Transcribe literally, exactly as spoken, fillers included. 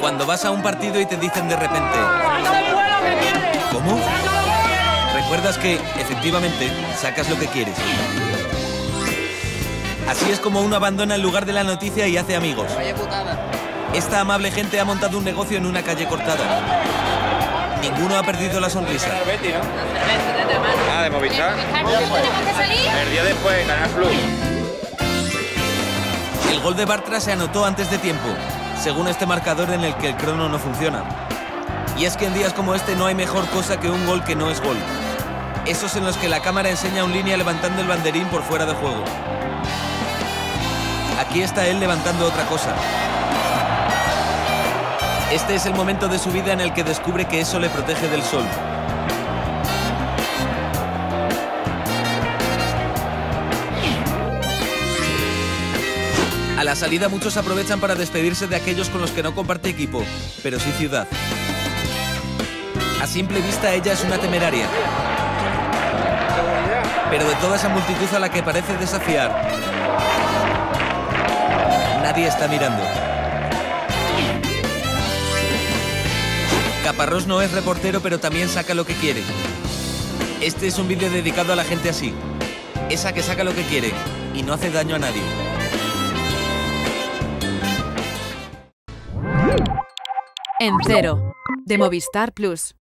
Cuando vas a un partido y te dicen de repente... ¿Cómo? Recuerdas que, efectivamente, sacas lo que quieres. Así es como uno abandona el lugar de la noticia y hace amigos. Esta amable gente ha montado un negocio en una calle cortada. Ninguno ha perdido la sonrisa. Ah, de Movistar. El día después, Canal Plus. El gol de Bartra se anotó antes de tiempo, según este marcador en el que el crono no funciona. Y es que en días como este no hay mejor cosa que un gol que no es gol. Esos en los que la cámara enseña un línea levantando el banderín por fuera de juego. Aquí está él levantando otra cosa. Este es el momento de su vida en el que descubre que eso le protege del sol. A la salida muchos aprovechan para despedirse de aquellos con los que no comparte equipo, pero sí ciudad. A simple vista ella es una temeraria. Pero de toda esa multitud a la que parece desafiar, nadie está mirando. Caparrós no es reportero, pero también saca lo que quiere. Este es un vídeo dedicado a la gente así. Esa que saca lo que quiere y no hace daño a nadie. En Cero, de Movistar Plus.